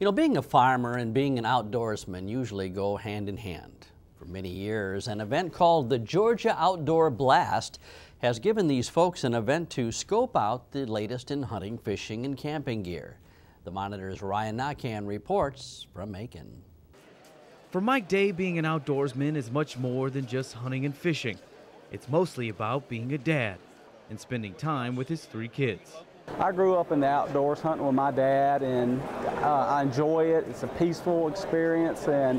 You know, being a farmer and being an outdoorsman usually go hand in hand. For many years, an event called the Georgia Outdoor Blast has given these folks an event to scope out the latest in hunting, fishing, and camping gear. The Monitor's Ryan Naquin reports from Macon. For Mike Day, being an outdoorsman is much more than just hunting and fishing. It's mostly about being a dad and spending time with his three kids. I grew up in the outdoors hunting with my dad, and I enjoy it. It's a peaceful experience, and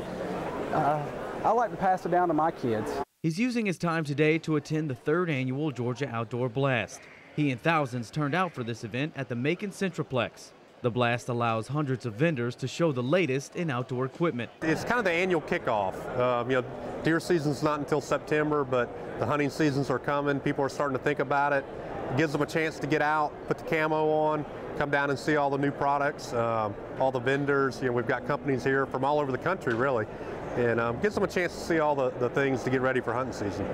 I like to pass it down to my kids. He's using his time today to attend the third annual Georgia Outdoor Blast. He and thousands turned out for this event at the Macon Centreplex. The blast allows hundreds of vendors to show the latest in outdoor equipment. It's kind of the annual kickoff. You know, deer season's not until September, but the hunting seasons are coming. People are starting to think about it. It gives them a chance to get out, put the camo on, come down and see all the new products, all the vendors. You know, we've got companies here from all over the country, really, and gives them a chance to see all the things to get ready for hunting season.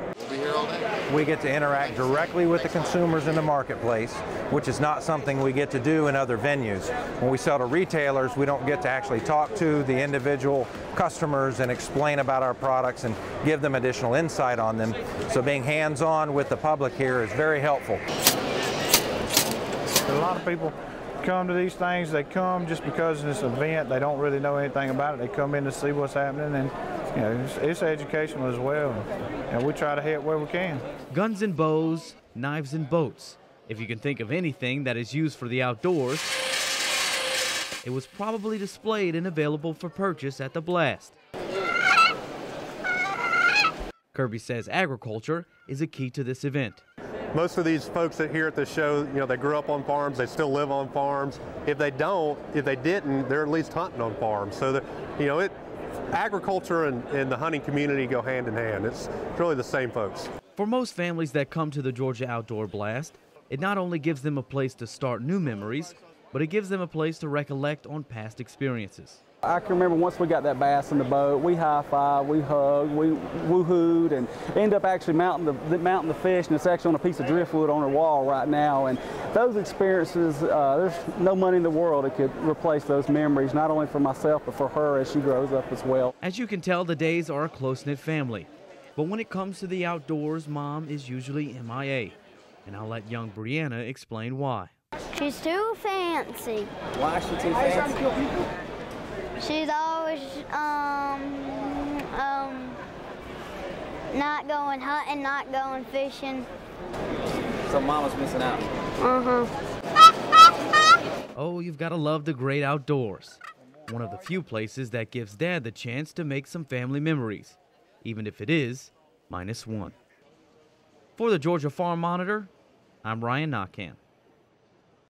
We get to interact directly with the consumers in the marketplace, which is not something we get to do in other venues. When we sell to retailers, we don't get to actually talk to the individual customers and explain about our products and give them additional insight on them. So being hands-on with the public here is very helpful. A lot of people come to these things. They come just because of this event. They don't really know anything about it. They come in to see what's happening, and you know, it's educational as well, and we try to hit where we can. Guns and bows, knives and boats. If you can think of anything that is used for the outdoors, it was probably displayed and available for purchase at the blast. Kirby says agriculture is a key to this event. Most of these folks that here at the show, you know, they grew up on farms, they still live on farms. If they don't, if they didn't, they're at least hunting on farms. So that, you know, agriculture and the hunting community go hand in hand. It's really the same folks. For most families that come to the Georgia Outdoor Blast, it not only gives them a place to start new memories, but it gives them a place to recollect on past experiences. I can remember once we got that bass in the boat, we high-fived, we hugged, we woo-hooed, and end up actually mounting the fish, and it's actually on a piece of driftwood on our wall right now. And those experiences, there's no money in the world that could replace those memories, not only for myself, but for her as she grows up as well. As you can tell, the Days are a close-knit family. But when it comes to the outdoors, Mom is usually MIA. And I'll let young Brianna explain why. She's too fancy. Why is she too fancy? She's always not going hunting, not going fishing. So Mama's missing out. Oh, you've got to love the great outdoors. One of the few places that gives Dad the chance to make some family memories, even if it is minus one. For the Georgia Farm Monitor, I'm Ryan Naquin.